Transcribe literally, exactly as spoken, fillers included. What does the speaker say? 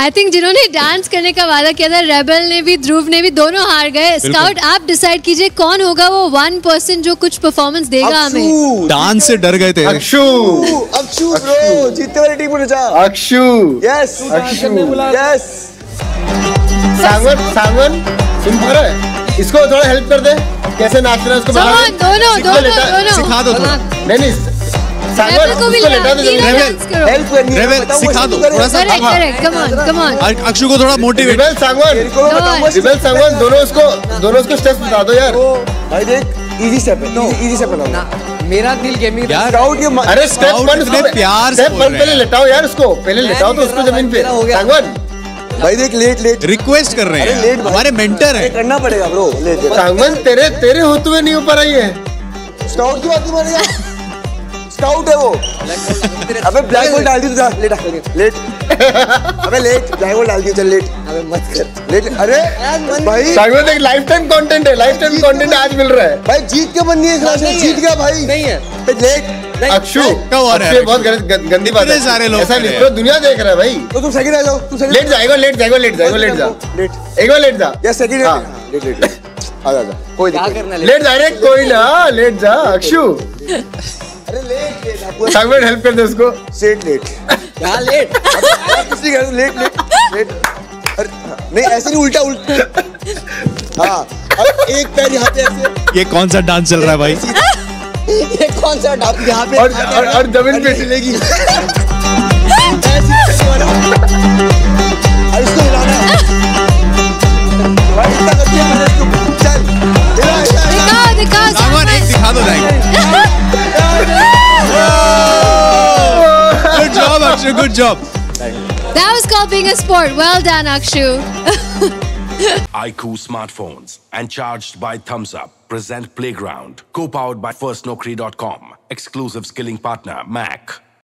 I think जिन्होंने dance करने का वादा किया था, रेबल ने भी ध्रुव ने भी, दोनों हार गए। स्काउट आप डिसाइड कीजिए कौन होगा वो वन पर्सन जो कुछ परफॉर्मेंस देगा हमें। डांस से डर गए थे। अक्षू अक्षू ब्रो जीतने वाली टीम बचा। Akshu yes Akshu yes. सांगवन सांगवन सुन पा रहा है, इसको थोड़ा हेल्प कर दे कैसे नाचना उसको दोनों दोनों सिखा दो। नहीं नहीं रेबल को भी लेटा दे, रेबल रेबल सिखा दो थोड़ा सा। Come on come on Akshu को थोड़ा motivate. Rebel Sangwan Rebel Sangwan दोनों उसको दोनों उसको स्टेप्स बता दो यार। भाई देख इजी स्टेप है, इजी स्टेप बताओ। मेरा दिल गेमिंग स्काउट। अरे स्टेप वन उसको प्यार से पहले लेटाओ यार, उसको पहले लेटाओ तो उसको जमीन पे। सांगवान भाई देख लेट लेट रिक्वेस्ट कर रहे हैं, हमारे मेंटर है, करना पड़ेगा ब्रो। सांगवान तेरे तेरे होते हुए नहीं ऊपर आई है। स्काउट की बात तुम्हारे यार स्काउट है वो। अबे ब्लैक होल डाल दी तुझे। लेट लेट अबे लेट ब्लैक होल डाल दी। चल लेट अबे मत कर लेट। अरे भाई सांगवान देख लाइफ टाइम कंटेंट है, लाइफ टाइम कंटेंट आज मिल रहा है भाई। जीत के बंदी है क्लास में, जीत गया भाई। नहीं है लेट अक्षु क्या हो रहा है, बहुत गंदी बात है। सारे लोग ऐसा पूरा दुनिया देख रहा है भाई। तो तुम सेकंड आ जाओ, तुम सेकंड लेट जाएगा लेट जाएगा लेट जाएगा लेट जा लेट एक बार लेट जा यस सेकंड लेट लेट आ जा कोई क्या करना लेट डायरेक्ट कोई ना लेट जा अक्षु। अरे लेट लेट सांगवान हेल्प कर दे उसको। सेट लेट क्या लेट किसी का लेट लेट लेट। अरे नहीं ऐसे नहीं, उल्टा उल्टा। हाँ अब एक पैर यहाँ पे ऐसे। ये कौन सा डांस चल रहा है भाई, ये कौन सा डांस यहाँ पे और और और जमीन पे चलेगी। अरे इसको हिलाना है भाई, इतना करती है मैंने इसको। चल दिखा दिखा सांगवान एक दिखा दो भाई। Good job, Akshu. Good job. That was called being a sport. Well done, Akshu. iQOO smartphones and charged by Thumbs Up present Playground, co-powered by First Nokri dot com, exclusive skilling partner Mac.